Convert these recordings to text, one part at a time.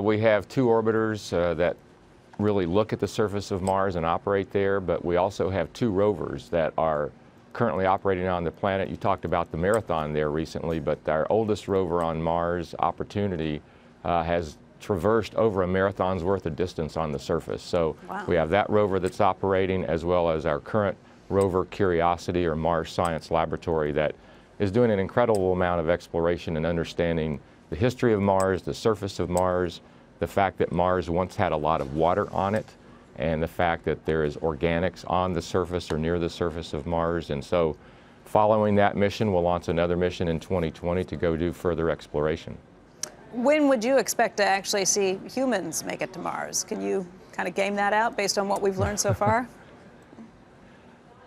We have two orbiters that really look at the surface of Mars and operate there, but we also have two rovers that are currently operating on the planet. You talked about the marathon there recently, but our oldest rover on Mars, Opportunity, has traversed over a marathon's worth of distance on the surface. So wow. We have that rover that's operating, as well as our current rover Curiosity, or Mars Science Laboratory, that is doing an incredible amount of exploration and understanding the history of Mars, the surface of Mars, the fact that Mars once had a lot of water on it, and the fact that there is organics on the surface or near the surface of Mars. And so following that mission, we'll launch another mission in 2020 to go do further exploration. When would you expect to actually see humans make it to Mars? Can you kind of game that out based on what we've learned so far?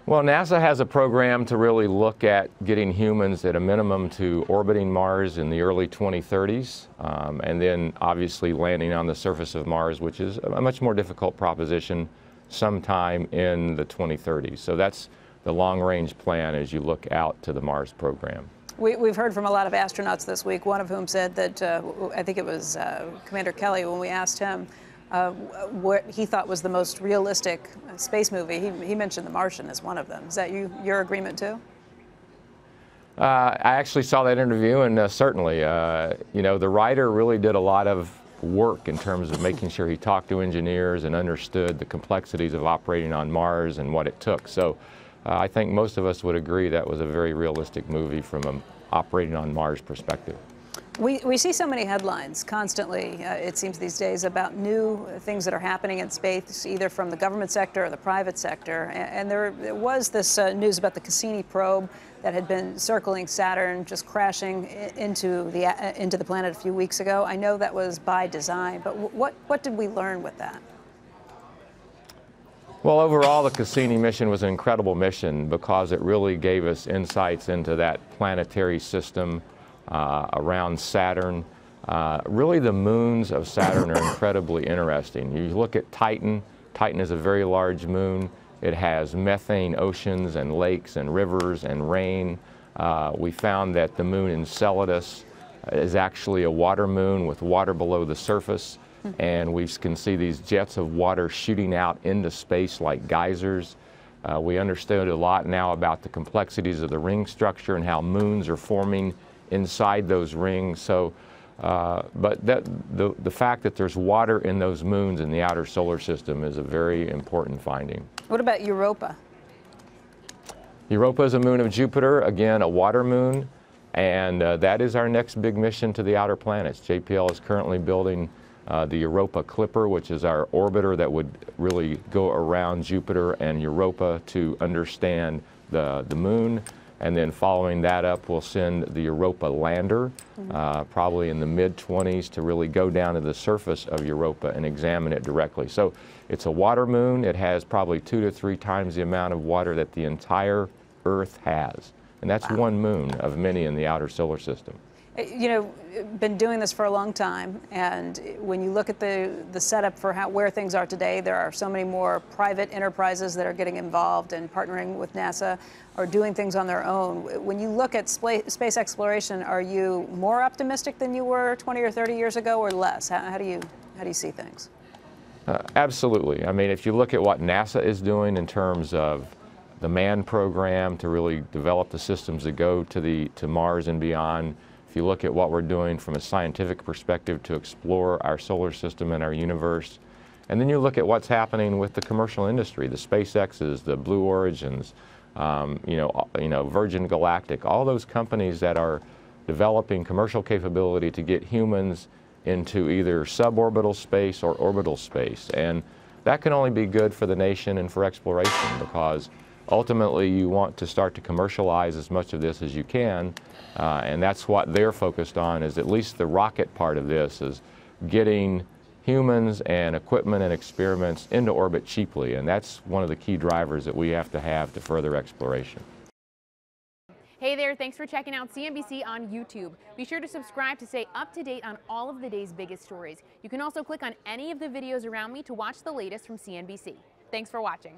Well, NASA has a program to really look at getting humans at a minimum to orbiting Mars in the early 2030s, and then obviously landing on the surface of Mars, which is a much more difficult proposition, sometime in the 2030s. So that's the long-range plan as you look out to the Mars program. We've heard from a lot of astronauts this week, one of whom said that, I think it was Commander Kelly, when we asked him, what he thought was the most realistic space movie. He mentioned The Martian as one of them. Is that your agreement too? I actually saw that interview, and certainly, you know, the writer really did a lot of work in terms of making sure he talked to engineers and understood the complexities of operating on Mars and what it took. So I think most of us would agree that was a very realistic movie from an operating on Mars perspective. We see so many headlines constantly, it seems these days, about new things that are happening in space, either from the government sector or the private sector. And there was this news about the Cassini probe that had been circling Saturn, just crashing into the planet a few weeks ago. I know that was by design, but what did we learn with that? Well, overall, the Cassini mission was an incredible mission because it really gave us insights into that planetary system around Saturn. Really, the moons of Saturn are incredibly interesting. You look at Titan. Titan is a very large moon. It has methane oceans and lakes and rivers and rain. We found that the moon Enceladus is actually a water moon with water below the surface, and we can see these jets of water shooting out into space like geysers. We understood a lot now about the complexities of the ring structure and how moons are forming inside those rings. So, but the fact that there's water in those moons in the outer solar system is a very important finding. What about Europa? Europa is a moon of Jupiter, again, a water moon, and that is our next big mission to the outer planets. JPL is currently building the Europa Clipper, which is our orbiter that would really go around Jupiter and Europa to understand the moon. And then following that up, we'll send the Europa lander, probably in the mid-20s, to really go down to the surface of Europa and examine it directly. So it's a water moon. It has probably 2 to 3 times the amount of water that the entire Earth has. And that's wow. One moon of many in the outer solar system. You know, been doing this for a long time, and when you look at the setup for where things are today, there are so many more private enterprises that are getting involved and partnering with NASA or doing things on their own. When you look at space exploration, are you more optimistic than you were 20 or 30 years ago, or less? How do you see things? Absolutely. I mean, if you look at what NASA is doing in terms of the manned program to really develop the systems that go to Mars and beyond. If you look at what we're doing from a scientific perspective to explore our solar system and our universe, and then you look at what's happening with the commercial industry, the SpaceXs, the Blue Origins, you know, Virgin Galactic, all those companies that are developing commercial capability to get humans into either suborbital space or orbital space. And that can only be good for the nation and for exploration, because ultimately, you want to start to commercialize as much of this as you can, and that's what they're focused on, is at least the rocket part of this, is getting humans and equipment and experiments into orbit cheaply, and that's one of the key drivers that we have to further exploration. Hey there, thanks for checking out CNBC on YouTube. Be sure to subscribe to stay up to date on all of the day's biggest stories. You can also click on any of the videos around me to watch the latest from CNBC. Thanks for watching.